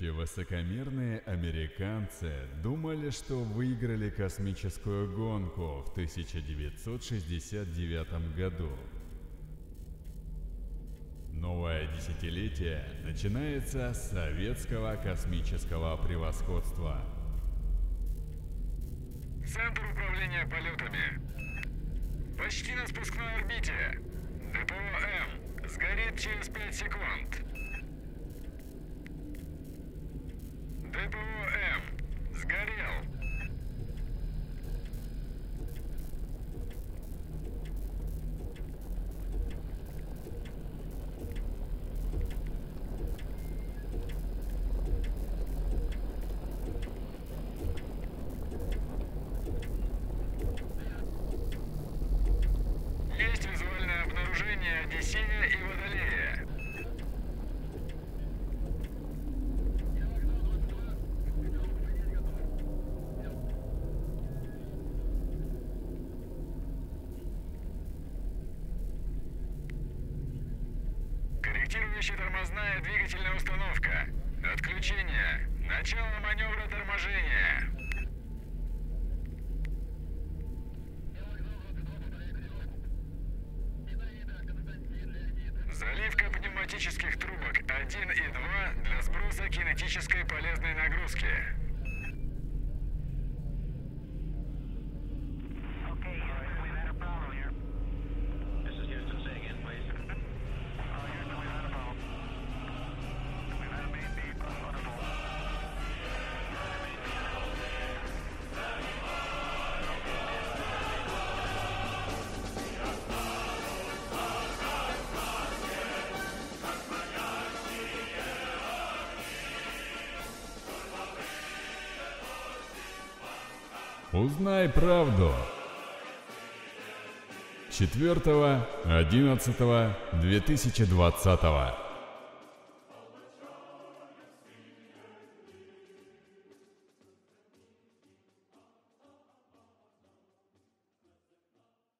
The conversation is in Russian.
эти высокомерные американцы думали, что выиграли космическую гонку в 1969 году. Новое десятилетие начинается с советского космического превосходства. Центр управления полетами. Почти на спускной орбите. ДПО М сгорит через 5 секунд. ДПО М сгорел. Тормозная двигательная установка. Отключение. Начало маневра торможения. Заливка пневматических трубок 1 и 2 для сброса кинетической полезной нагрузки. Узнай правду. 4.11.2020